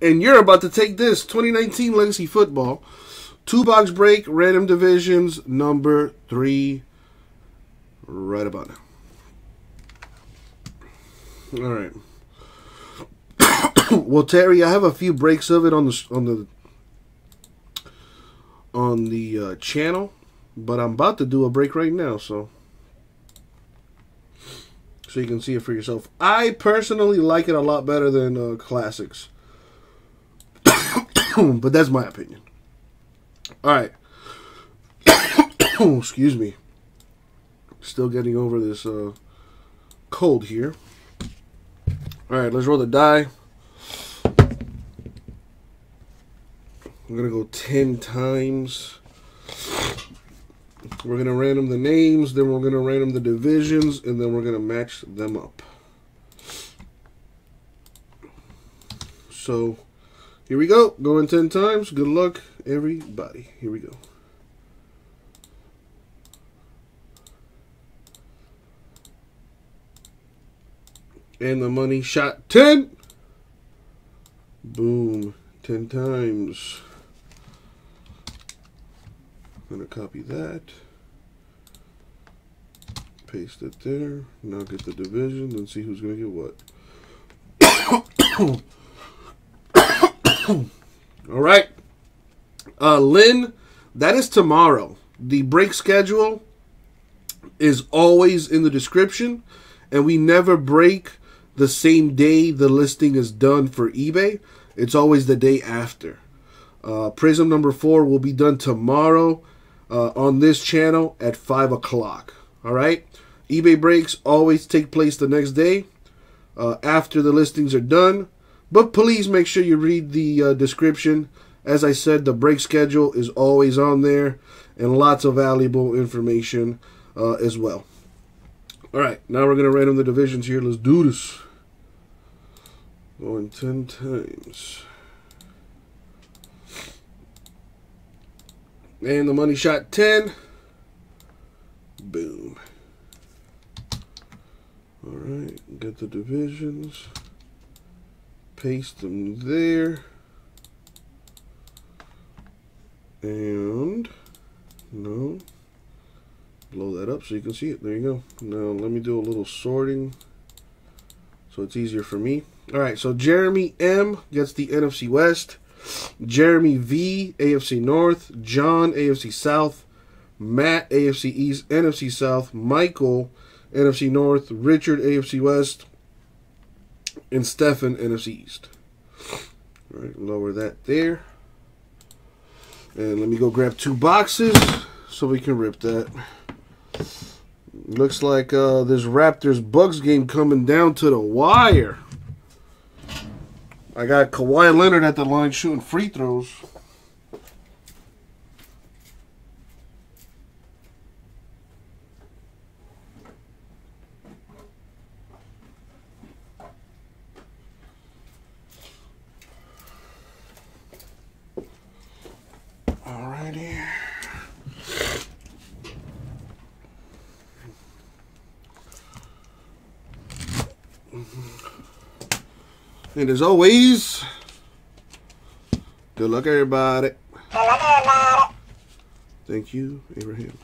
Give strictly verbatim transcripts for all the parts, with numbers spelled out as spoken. and you're about to take this twenty nineteen Legacy Football two box break random divisions number three right about now. All right. Well, Terry, I have a few breaks of it on the on the on the uh, channel, but I'm about to do a break right now, so so you can see it for yourself. I personally like it a lot better than uh, classics, but that's my opinion. All right, excuse me. Still getting over this uh, cold here. All right, let's roll the die. I'm going to go ten times. We're going to random the names, then we're going to random the divisions, and then we're going to match them up. So, here we go. Going ten times. Good luck, everybody. Here we go. And the money shot ten. Boom. ten times. I'm going to copy that, paste it there, now get the division, and see who's going to get what. All right. Uh, Lynn, that is tomorrow. The break schedule is always in the description, and we never break the same day the listing is done for eBay. It's always the day after. Uh, Prism number four will be done tomorrow. Uh, on this channel at five o'clock. All right? eBay breaks always take place the next day uh, after the listings are done. But please make sure you read the uh, description. As I said, the break schedule is always on there, and lots of valuable information uh, as well. All right, now we're going to random the divisions here. Let's do this. Going ten times. And the money shot ten. Boom. All right, get the divisions. Paste them there. And, no. Blow that up so you can see it. There you go. Now, let me do a little sorting so it's easier for me. All right, so Jeremy M. gets the N F C West. Jeremy V, A F C North. John, A F C South. Matt, A F C East, N F C South. Michael, N F C North. Richard, A F C West. And Stefan, N F C East. All right, lower that there. And let me go grab two boxes so we can rip that. Looks like uh, this Raptors-Bucks game coming down to the wire. I got Kawhi Leonard at the line shooting free throws. All righty. And as always, good luck, everybody. Thank you, Abraham.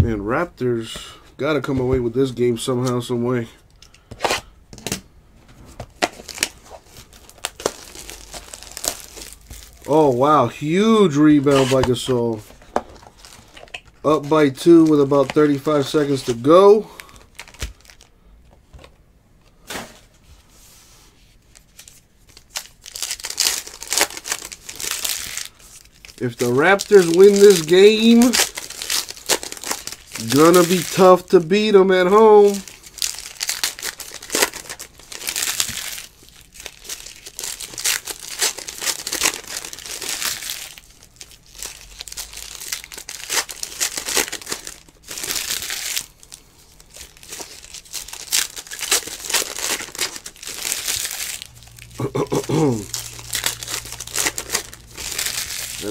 Man, Raptors got to come away with this game somehow, some way. Oh, wow. Huge rebound by Gasol. Up by two with about thirty-five seconds to go. If the Raptors win this game, gonna be tough to beat them at home.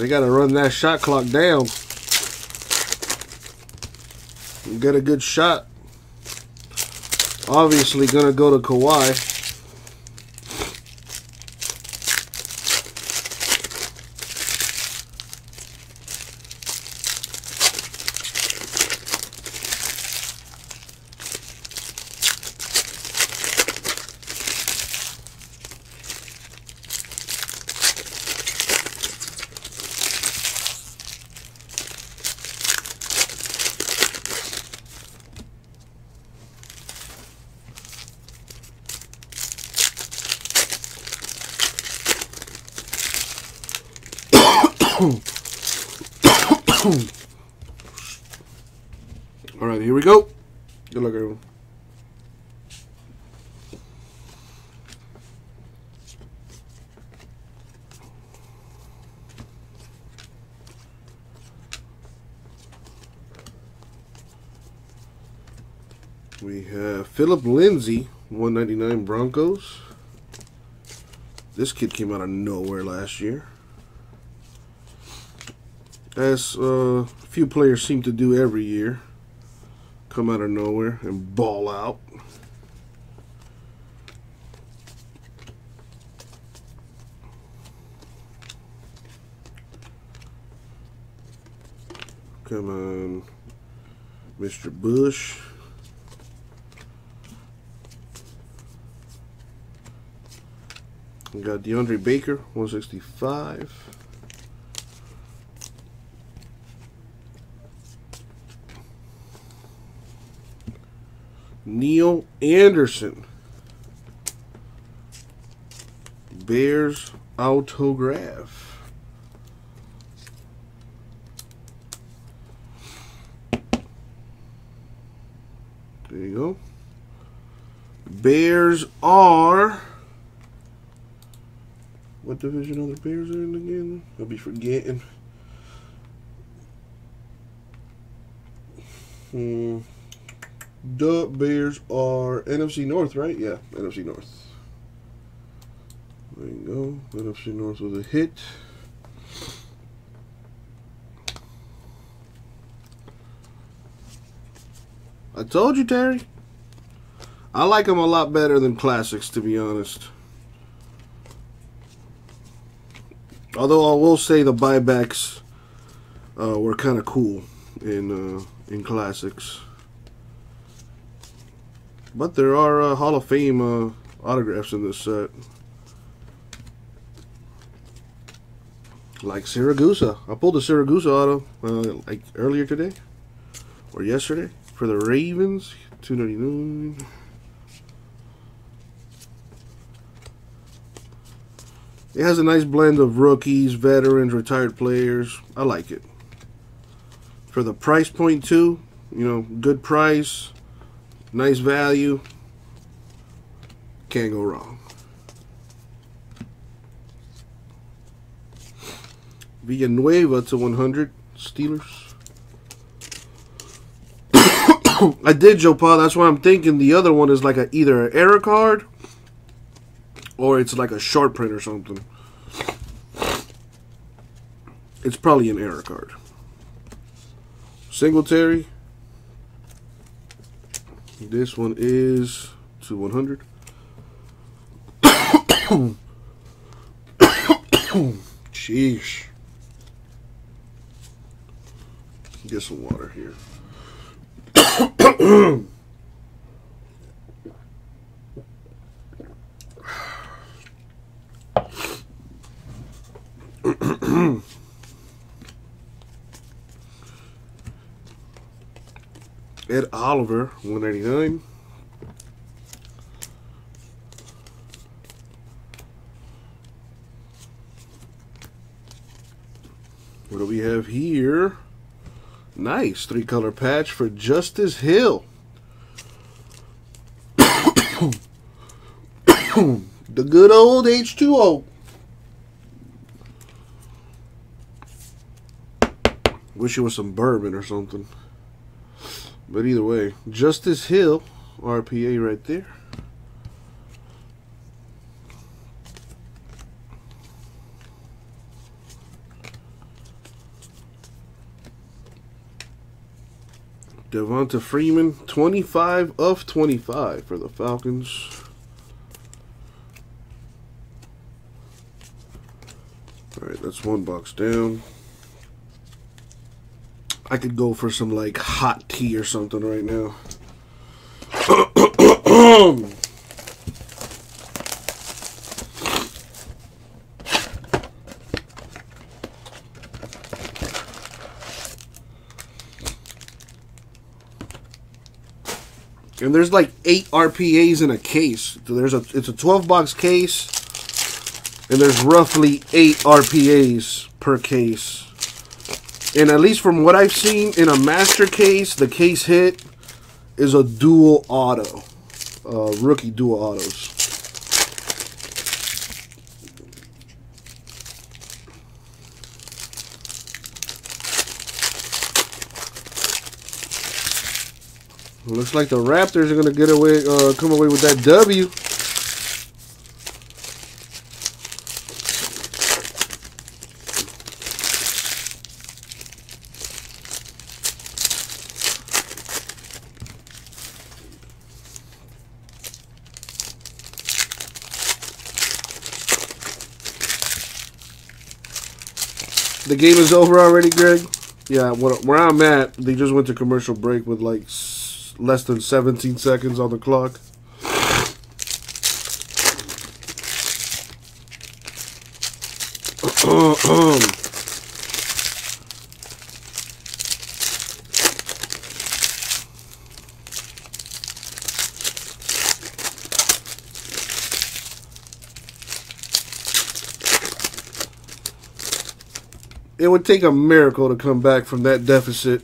They got to run that shot clock down. You get a good shot. Obviously going to go to Kawhi. All right, here we go. Good luck, everyone. We have Philip Lindsay, one ninety-nine Broncos. This kid came out of nowhere last year. As uh, few players seem to do every year. Come out of nowhere and ball out. Come on, Mister Bush. We got DeAndre Baker, one sixty-five. Neil Anderson, Bears autograph. There you go. Bears are... What division are the Bears in again? I'll be forgetting. Hmm. The Bears are N F C North, right? Yeah, N F C North. There you go. N F C North was a hit. I told you, Terry. I like them a lot better than classics, to be honest. Although I will say the buybacks uh, were kind of cool in uh, in classics, but there are uh, Hall of Fame uh, autographs in this set, like Siragusa. I pulled the Siragusa auto uh, like earlier today or yesterday for the Ravens, two ninety-nine. It has a nice blend of rookies, veterans, retired players. I like it. For the price point, too, you know, good price, nice value. Can't go wrong. Villanueva to one hundred, Steelers. I did, Joe Pa. That's why I'm thinking the other one is like a, either an error card or it's like a Sharpe print or something. It's probably an error card. Singletary. This one is to one hundred. Sheesh. Get some water here. Ed Oliver, one ninety-nine. What do we have here? Nice three color patch for Justice Hill. The good old H two O. Wish it was some bourbon or something. But either way, Justice Hill, R P A right there. Devonta Freeman, twenty-five of twenty-five for the Falcons. All right, that's one box down. I could go for some, like, hot tea or something right now. And there's, like, eight R P As in a case. There's a, it's a twelve-box case. And there's roughly eight R P As per case. And at least from what I've seen, in a master case, the case hit is a dual auto. Uh, rookie dual autos. Looks like the Raptors are going to get away, uh, come away with that W. The game is over already, Greg? Yeah, where I'm at, they just went to commercial break with like less than seventeen seconds on the clock. It would take a miracle to come back from that deficit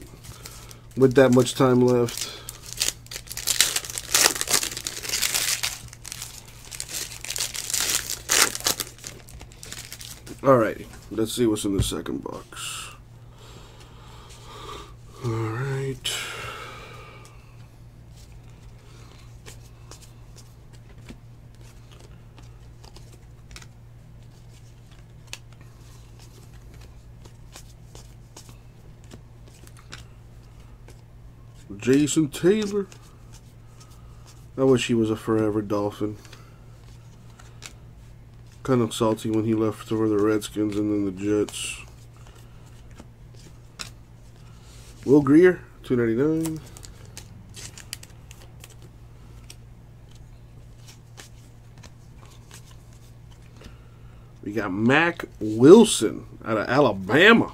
with that much time left. Alrighty, let's see what's in the second box. Alright. Jason Taylor. I wish he was a forever Dolphin. Kind of salty when he left for the Redskins and then the Jets. Will Greer, two ninety-nine. We got Mac Wilson out of Alabama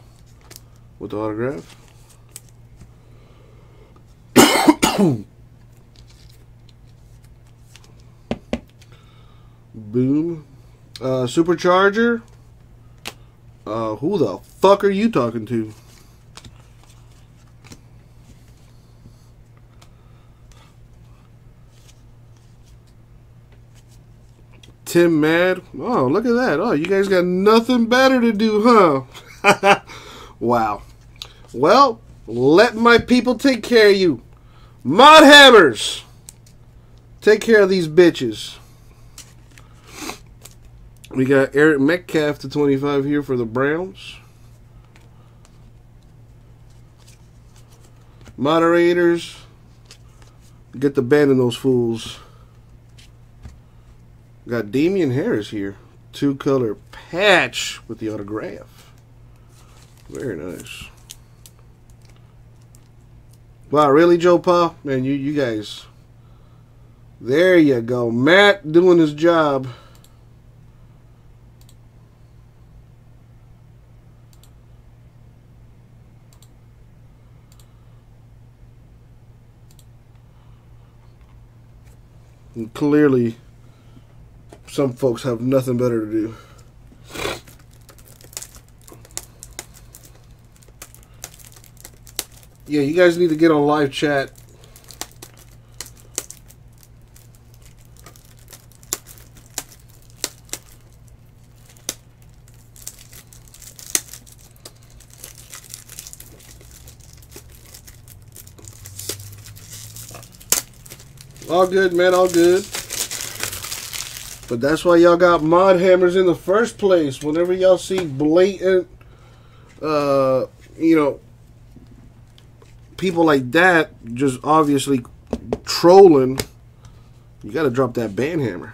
with the autograph. Boom. Uh, Supercharger. Uh, who the fuck are you talking to? Tim Mad. Oh, look at that. Oh, you guys got nothing better to do, huh? Wow. Well, let my people take care of you. Mod Hammers, take care of these bitches. We got Eric Metcalf to twenty-five here for the Browns. Moderators, get the band in those fools. Got Damian Harris here, two color patch with the autograph. Very nice. Wow, really, Joe Pa? Man, you, you guys. There you go. Matt doing his job. And clearly, some folks have nothing better to do. Yeah, you guys need to get on live chat. All good, man, all good. But that's why y'all got mod hammers in the first place. Whenever y'all see blatant, uh, you know, people like that just obviously trolling, you got to drop that ban hammer.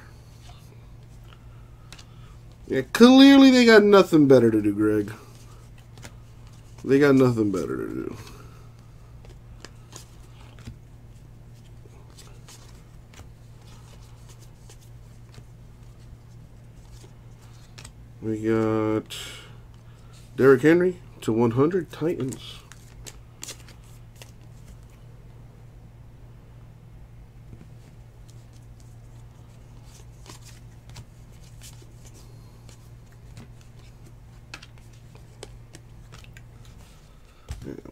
Yeah, clearly they got nothing better to do, Greg. They got nothing better to do. We got Derrick Henry to one hundred Titans.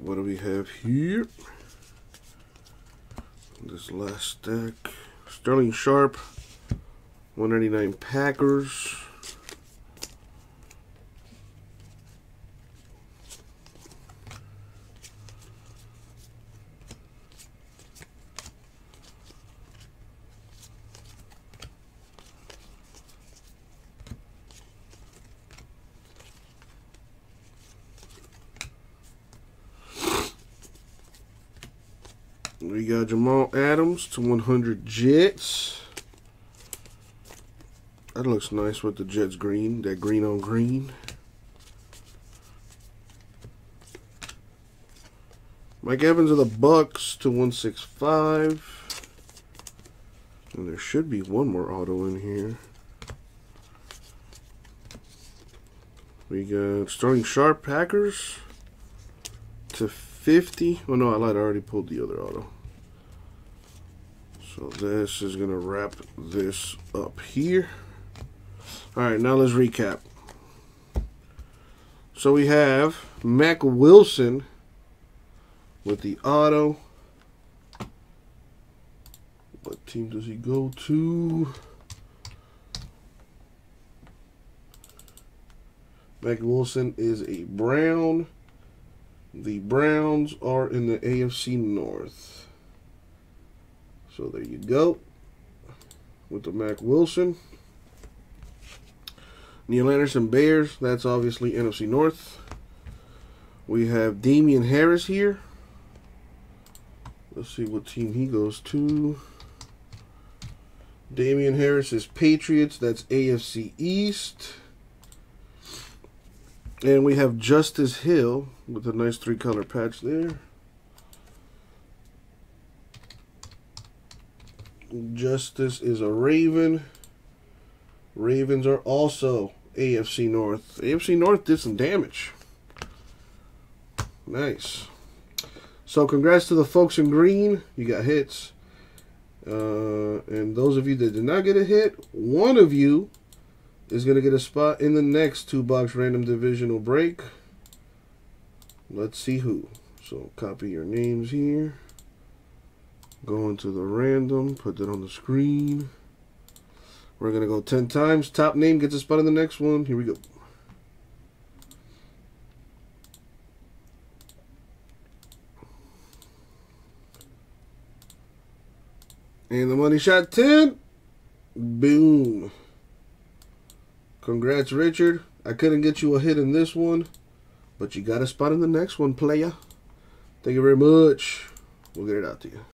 what do we have here? This last stack. Sterling Sharpe, one ninety-nine Packers. We got Jamal Adams to one hundred Jets. That looks nice with the Jets green, that green on green. Mike Evans of the Bucks to one sixty-five. And there should be one more auto in here. We got Sterling Sharpe Packers to fifty. Oh no, I lied. I already pulled the other auto. So this is going to wrap this up here. Alright, now let's recap. So we have Mac Wilson with the auto. What team does he go to? Mac Wilson is a Brown. The Browns are in the A F C North. So there you go with the Mac Wilson. Neil Anderson Bears, that's obviously N F C North. We have Damian Harris here. Let's see what team he goes to. Damian Harris is Patriots, that's A F C East. And we have Justice Hill with a nice three-color patch there. Justice is a Raven. Ravens are also A F C North. A F C North did some damage. Nice. So congrats to the folks in green. You got hits. Uh, and those of you that did not get a hit, one of you is going to get a spot in the next two-box random divisional break. Let's see who. So copy your names here. Go into the random. Put that on the screen. We're going to go ten times. Top name gets a spot in the next one. Here we go. And the money shot ten. Boom. Congrats, Richard. I couldn't get you a hit in this one, but you got a spot in the next one, playa. Thank you very much. We'll get it out to you.